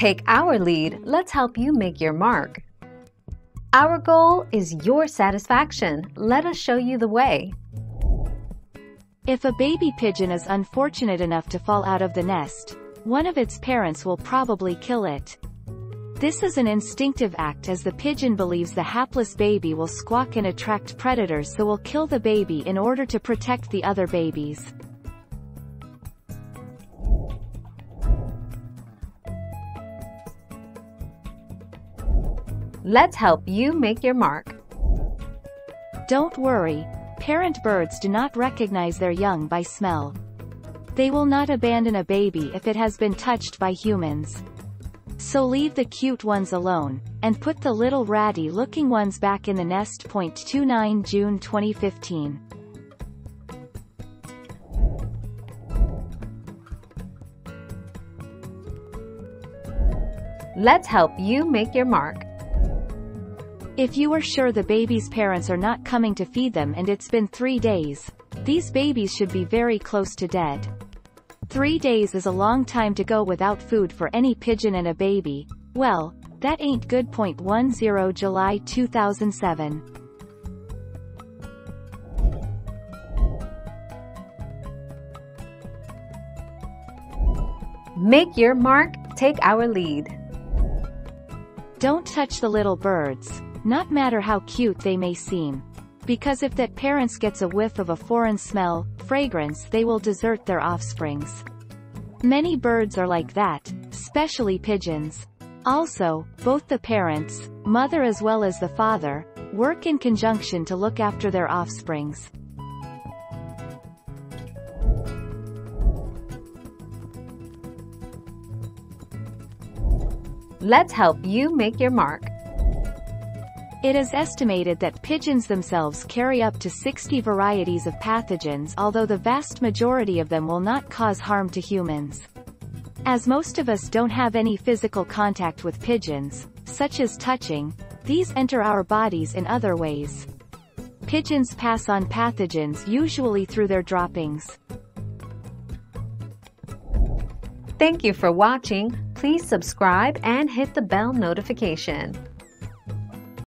Take our lead, let's help you make your mark. Our goal is your satisfaction. Let us show you the way. If a baby pigeon is unfortunate enough to fall out of the nest, one of its parents will probably kill it. This is an instinctive act as the pigeon believes the hapless baby will squawk and attract predators, so will kill the baby in order to protect the other babies. Let's help you make your mark. Don't worry, parent birds do not recognize their young by smell. They will not abandon a baby if it has been touched by humans. So leave the cute ones alone, and put the little ratty-looking ones back in the nest. 29 June 2015. Let's help you make your mark. If you are sure the baby's parents are not coming to feed them and it's been 3 days, these babies should be very close to dead. 3 days is a long time to go without food for any pigeon and a baby. Well, that ain't good. 10 July 2007. Make your mark, take our lead. Don't touch the little birds, not matter how cute they may seem. Because if that parents gets a whiff of a foreign smell, fragrance, they will desert their offsprings. Many birds are like that, especially pigeons. Also, both the parents, mother as well as the father, work in conjunction to look after their offsprings. Let's help you make your mark. It is estimated that pigeons themselves carry up to 60 varieties of pathogens, although the vast majority of them will not cause harm to humans. As most of us don't have any physical contact with pigeons, such as touching, these enter our bodies in other ways. Pigeons pass on pathogens usually through their droppings. Thank you for watching. Please subscribe and hit the bell notification.